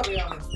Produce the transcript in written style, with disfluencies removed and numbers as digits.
Ini